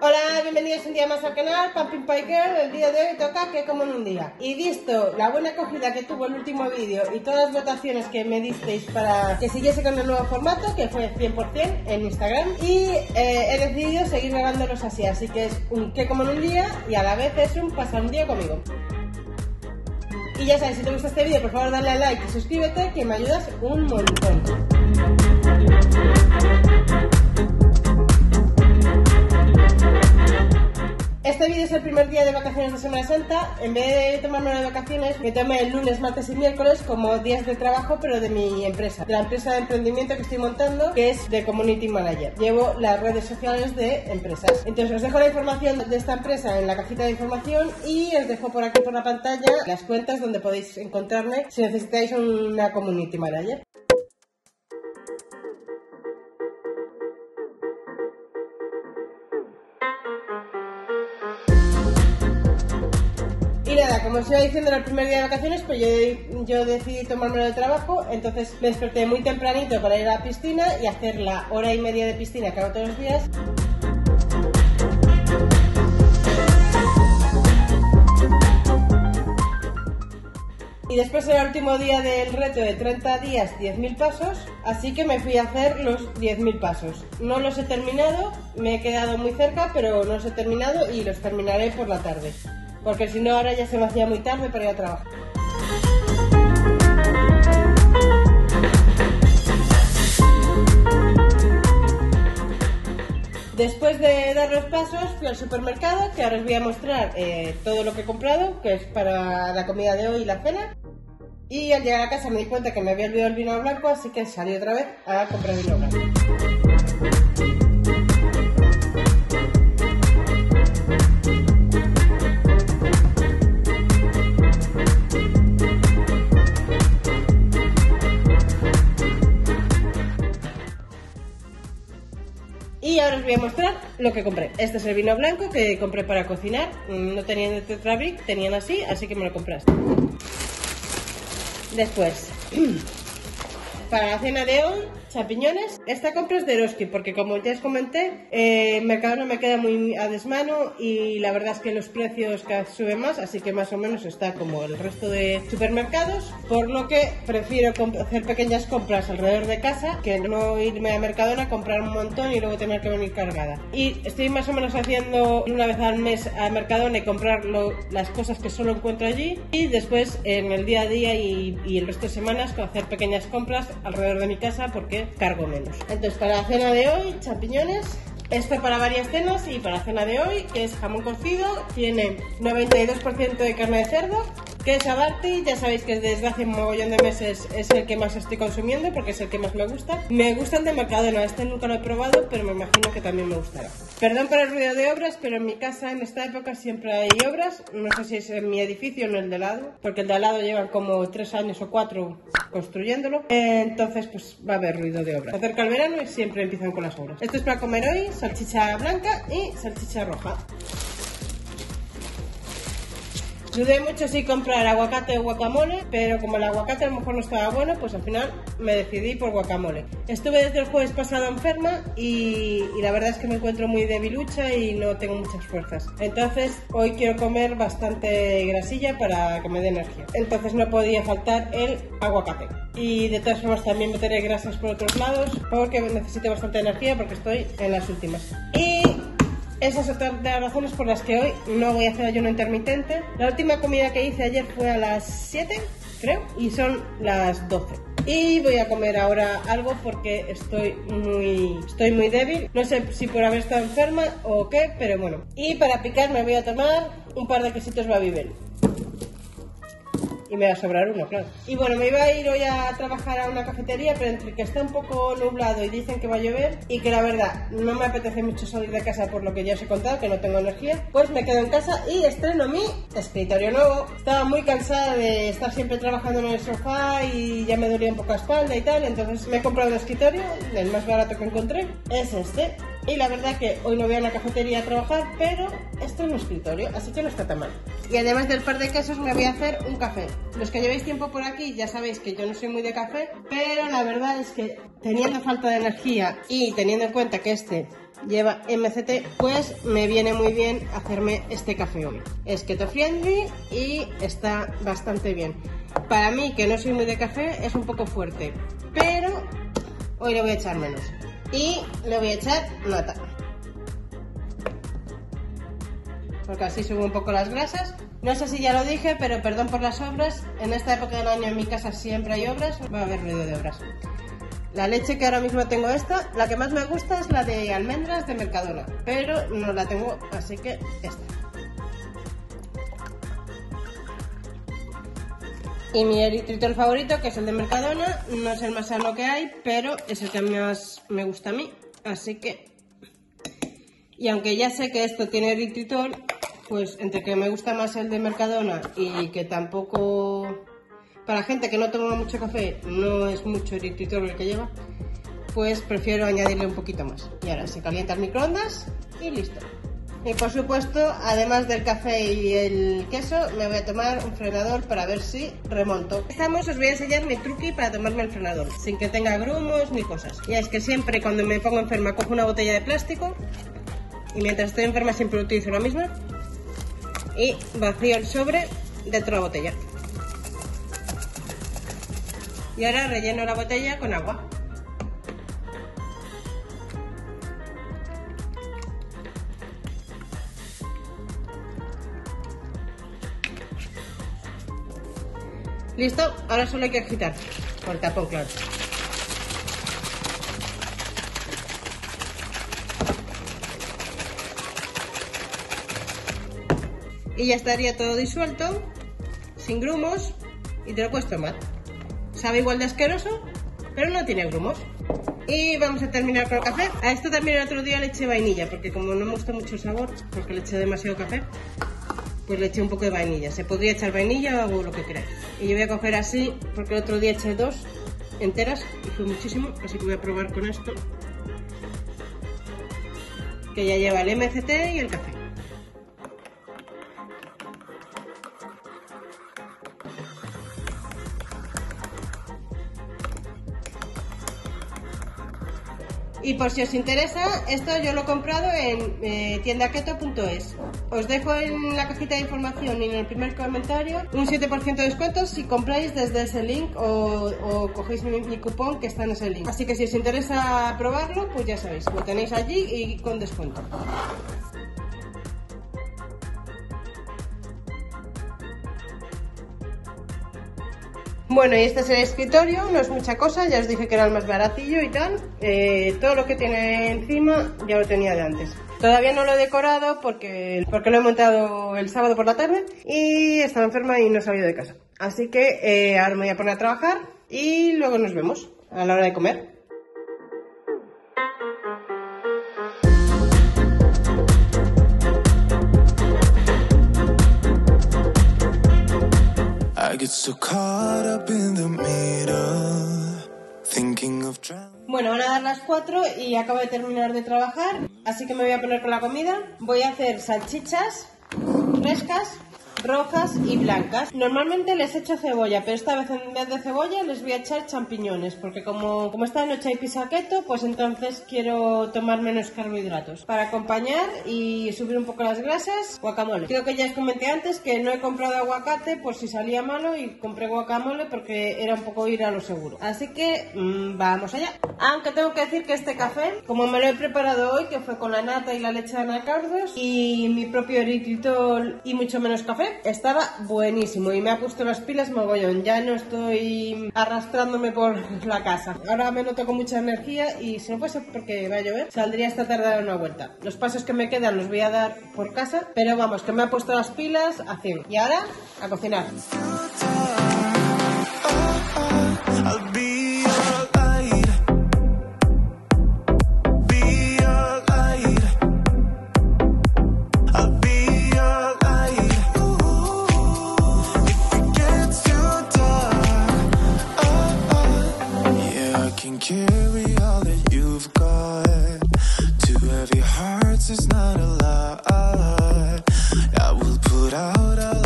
Hola, bienvenidos un día más al canal Pumpkin Pie Girl. El día de hoy toca que como en un día. Y visto la buena acogida que tuvo el último vídeo y todas las votaciones que me disteis para que siguiese con el nuevo formato, que fue 100% en Instagram, y he decidido seguir grabándolos así. Así que es un que como en un día y a la vez es un pasar un día conmigo. Y ya sabes, si te gusta este vídeo, por favor dale a like y suscríbete, que me ayudas un montón. Este vídeo es el primer día de vacaciones de Semana Santa. En vez de tomarme de vacaciones, me tomé el lunes, martes y miércoles como días de trabajo, pero de mi empresa, de la empresa de emprendimiento que estoy montando, que es de Community Manager. Llevo las redes sociales de empresas. Entonces os dejo la información de esta empresa en la cajita de información y os dejo por aquí por la pantalla las cuentas donde podéis encontrarme si necesitáis una Community Manager. Y nada, como os iba diciendo, era el primer día de vacaciones, pues yo decidí tomármelo de trabajo. Entonces me desperté muy tempranito para ir a la piscina y hacer la hora y media de piscina que hago todos los días. Y después era el último día del reto de 30 días, 10.000 pasos, así que me fui a hacer los 10.000 pasos. No los he terminado, me he quedado muy cerca, pero no los he terminado y los terminaré por la tarde. Porque si no, ahora ya se me hacía muy tarde para ir a trabajar. Después de dar los pasos, fui al supermercado, que ahora os voy a mostrar todo lo que he comprado, que es para la comida de hoy y la cena. Y al llegar a casa me di cuenta que me había olvidado el vino blanco, así que salí otra vez a comprar vino blanco. Y ahora os voy a mostrar lo que compré. Este es el vino blanco que compré para cocinar. No tenían de Tetrabrik, tenían así, así que me lo compraste. Después, para la cena de hoy, champiñones. Esta compra es de Eroski, porque como ya os comenté, Mercadona me queda muy a desmano y la verdad es que los precios cada vez suben más, así que más o menos está como el resto de supermercados, por lo que prefiero hacer pequeñas compras alrededor de casa que no irme a Mercadona, comprar un montón y luego tener que venir cargada. Y estoy más o menos haciendo una vez al mes a Mercadona y comprar las cosas que solo encuentro allí, y después en el día a día y el resto de semanas hacer pequeñas compras alrededor de mi casa porque cargo menos. Entonces, para la cena de hoy, champiñones. Esto para varias cenas y para la cena de hoy, que es jamón cocido, tiene 92% de carne de cerdo, que es Abarti. Ya sabéis que desde hace un mogollón de meses es el que más estoy consumiendo porque es el que más me gusta. Me gusta el de Mercadona, este nunca lo he probado, pero me imagino que también me gustará. Perdón por el ruido de obras, pero en mi casa en esta época siempre hay obras. No sé si es en mi edificio o en el de al lado, porque el de al lado llevan como 3 años o 4 construyéndolo. Entonces pues va a haber ruido de obras. Se acerca el verano y siempre empiezan con las obras. Esto es para comer hoy, salchicha blanca y salchicha roja. Dudé mucho si comprar aguacate o guacamole, pero como el aguacate a lo mejor no estaba bueno, pues al final me decidí por guacamole. Estuve desde el jueves pasado enferma y la verdad es que me encuentro muy debilucha y no tengo muchas fuerzas. Entonces hoy quiero comer bastante grasilla para que me dé energía. Entonces no podía faltar el aguacate. Y de todas formas también meteré grasas por otros lados porque necesito bastante energía porque estoy en las últimas. Y esas son otras de las razones por las que hoy no voy a hacer ayuno intermitente. La última comida que hice ayer fue a las 7, creo, y son las 12. Y voy a comer ahora algo porque estoy muy débil. No sé si por haber estado enferma o qué, pero bueno. Y para picar me voy a tomar un par de quesitos Babybel. Y me va a sobrar uno, claro. Y bueno, me iba a ir hoy a trabajar a una cafetería, pero entre que está un poco nublado y dicen que va a llover, y que la verdad no me apetece mucho salir de casa por lo que ya os he contado, que no tengo energía, pues me quedo en casa y estreno mi escritorio nuevo. Estaba muy cansada de estar siempre trabajando en el sofá y ya me dolía un poco la espalda y tal, entonces me he comprado un escritorio, el más barato que encontré, es este. Y la verdad que hoy no voy a la cafetería a trabajar, pero esto es un escritorio, así que no está tan mal. Y además del par de quesos me voy a hacer un café. Los que llevéis tiempo por aquí ya sabéis que yo no soy muy de café, pero la verdad es que teniendo falta de energía y teniendo en cuenta que este lleva MCT, pues me viene muy bien hacerme este café hoy. Es keto friendly y está bastante bien. Para mí, que no soy muy de café, es un poco fuerte, pero hoy le voy a echar menos y le voy a echar nata, porque así subo un poco las grasas. No sé si ya lo dije, pero perdón por las obras. En esta época del año en mi casa siempre hay obras, va a haber ruido de obras. La leche que ahora mismo tengo esta, la que más me gusta es la de almendras de Mercadona, pero no la tengo, así que esta. Y mi eritritol favorito, que es el de Mercadona, no es el más sano que hay, pero es el que más me gusta a mí, así que... Y aunque ya sé que esto tiene eritritol, pues entre que me gusta más el de Mercadona y que tampoco... Para gente que no toma mucho café, no es mucho eritritol el que lleva, pues prefiero añadirle un poquito más. Y ahora se calienta el microondas y listo. Y por supuesto, además del café y el queso, me voy a tomar un frenador para ver si remonto. Estamos, os voy a enseñar mi truqui para tomarme el frenador, sin que tenga grumos ni cosas. Ya es que siempre cuando me pongo enferma cojo una botella de plástico y mientras estoy enferma siempre utilizo la misma y vacío el sobre dentro de la botella. Y ahora relleno la botella con agua. Listo, ahora solo hay que agitar por tapón, claro. Y ya estaría todo disuelto, sin grumos, y te lo puedes tomar. Sabe igual de asqueroso, pero no tiene grumos. Y vamos a terminar con el café. A esto también el otro día le eché vainilla, porque como no me gusta mucho el sabor, porque le eché demasiado café, pues le eché un poco de vainilla. Se podría echar vainilla o lo que queráis. Y yo voy a coger así, porque el otro día eché dos enteras y fue muchísimo, así que voy a probar con esto, que ya lleva el MCT y el café. Y por si os interesa, esto yo lo he comprado en tiendaketo.es. Os dejo en la cajita de información y en el primer comentario un 7% de descuento si compráis desde ese link o cogéis mi cupón que está en ese link. Así que si os interesa probarlo, pues ya sabéis, lo tenéis allí y con descuento. Bueno, y este es el escritorio, no es mucha cosa, ya os dije que era el más baratillo y tal. Todo lo que tiene encima ya lo tenía de antes. Todavía no lo he decorado porque lo he montado el sábado por la tarde y estaba enferma y no he salido de casa. Así que ahora me voy a poner a trabajar y luego nos vemos a la hora de comer. Bueno, van a dar las 4 y acabo de terminar de trabajar, así que me voy a poner con la comida. Voy a hacer salchichas frescas, rojas y blancas. Normalmente les echo cebolla, pero esta vez en vez de cebolla les voy a echar champiñones, porque como esta noche hay pizza keto, pues entonces quiero tomar menos carbohidratos. Para acompañar y subir un poco las grasas, guacamole. Creo que ya os comenté antes que no he comprado aguacate por si salía malo y compré guacamole porque era un poco ir a lo seguro. Así que vamos allá. Aunque tengo que decir que este café, como me lo he preparado hoy, que fue con la nata y la leche de anacardos y mi propio eritritol y mucho menos café, estaba buenísimo y me ha puesto las pilas mogollón. Ya no estoy arrastrándome por la casa. Ahora me noto con mucha energía y si no fuese porque va a llover, saldría esta tarde a dar una vuelta. Los pasos que me quedan los voy a dar por casa, pero vamos, que me ha puesto las pilas a 100. Y ahora, a cocinar. It's not a lie. I will put out a lie.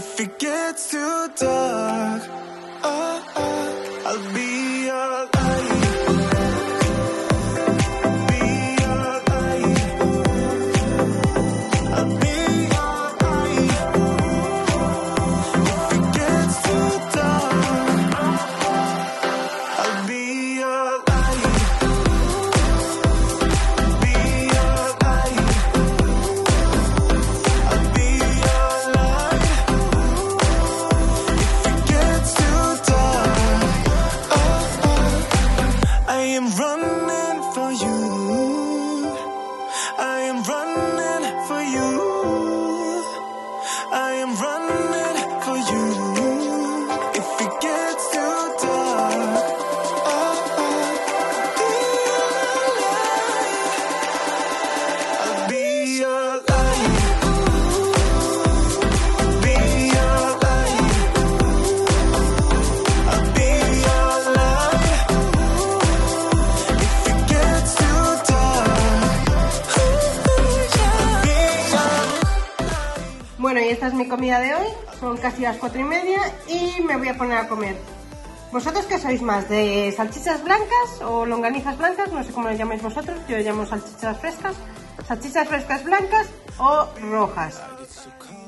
If it gets too dark, I'll be alright. Bueno, y esta es mi comida de hoy, son casi las 4:30 y me voy a poner a comer. ¿Vosotros qué sois más? ¿De salchichas blancas o longanizas blancas? No sé cómo las llamáis vosotros, yo las llamo salchichas frescas blancas o rojas.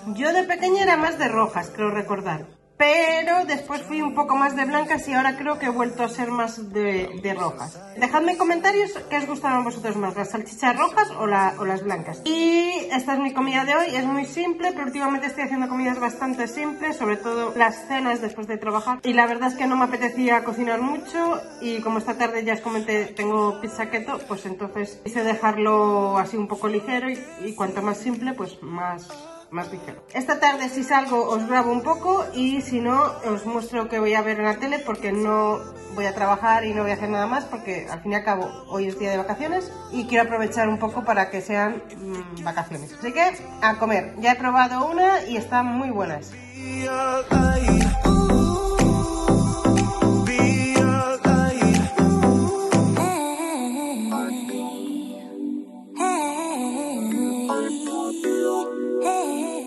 Yo de pequeña era más de rojas, creo recordar, pero después fui un poco más de blancas y ahora creo que he vuelto a ser más de rojas. Dejadme en comentarios qué os gustaron vosotros más, las salchichas rojas o las blancas. Y esta es mi comida de hoy, es muy simple, pero últimamente estoy haciendo comidas bastante simples, sobre todo las cenas después de trabajar. Y la verdad es que no me apetecía cocinar mucho y como esta tarde ya os comenté, tengo pizza keto, pues entonces quise dejarlo así un poco ligero y cuanto más simple, pues más ligero. Esta tarde si salgo os grabo un poco y si no os muestro que voy a ver en la tele porque no voy a trabajar y no voy a hacer nada más porque al fin y al cabo hoy es día de vacaciones y quiero aprovechar un poco para que sean vacaciones. Así que a comer, ya he probado una y están muy buenas.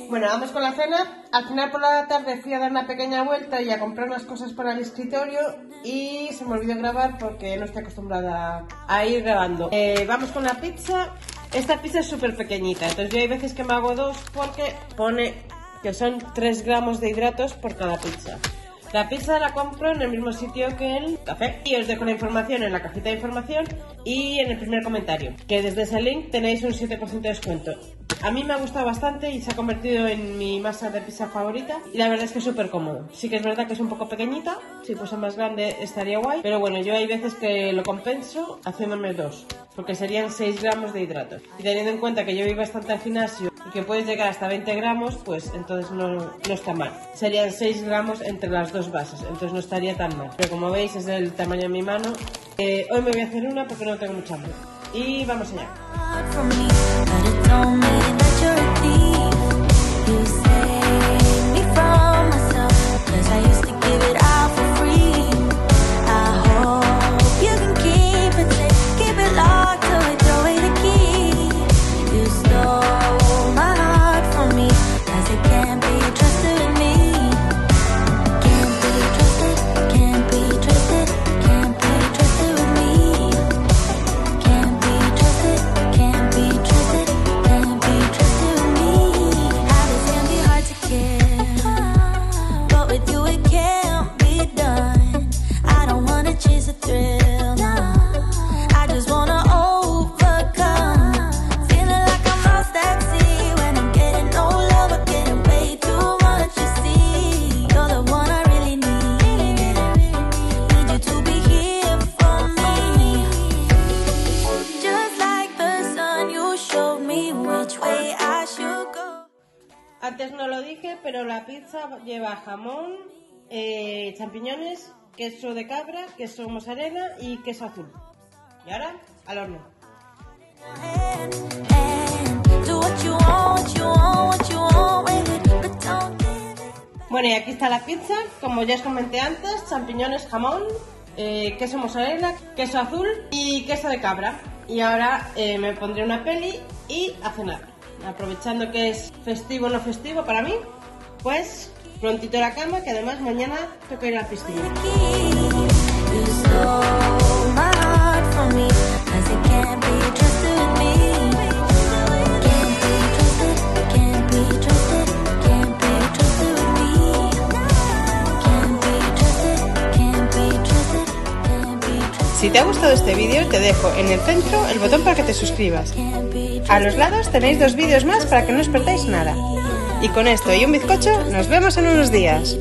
Bueno, vamos con la cena. Al final por la tarde fui a dar una pequeña vuelta y a comprar unas cosas para el escritorio y se me olvidó grabar porque no estoy acostumbrada a ir grabando. Vamos con la pizza. Esta pizza es súper pequeñita, entonces yo hay veces que me hago dos porque pone que son 3 gramos de hidratos por cada pizza. La pizza la compro en el mismo sitio que el café y os dejo la información en la cajita de información y en el primer comentario, que desde ese link tenéis un 7% de descuento. A mí me ha gustado bastante y se ha convertido en mi masa de pizza favorita y la verdad es que es súper cómodo. Sí que es verdad que es un poco pequeñita, si fuese más grande estaría guay, pero bueno, yo hay veces que lo compenso haciéndome dos, porque serían 6 gramos de hidratos. Y teniendo en cuenta que yo voy bastante al gimnasio y que puedes llegar hasta 20 gramos, pues entonces no está mal. Serían 6 gramos entre las dos bases, entonces no estaría tan mal. Pero como veis es del tamaño de mi mano. Hoy me voy a hacer una porque no tengo mucha hambre. Y vamos allá. Antes no lo dije, pero la pizza lleva jamón, champiñones, queso de cabra, queso mozzarella y queso azul. Y ahora, al horno. Bueno, y aquí está la pizza, como ya os comenté antes, champiñones, jamón, queso mozzarella, queso azul y queso de cabra. Y ahora me pondré una peli y a cenar. Aprovechando que es festivo o no festivo para mí, pues prontito a la cama, que además mañana toca ir a la piscina. Si te ha gustado este vídeo, te dejo en el centro el botón para que te suscribas. A los lados tenéis dos vídeos más para que no os perdáis nada. Y con esto y un bizcocho, nos vemos en unos días.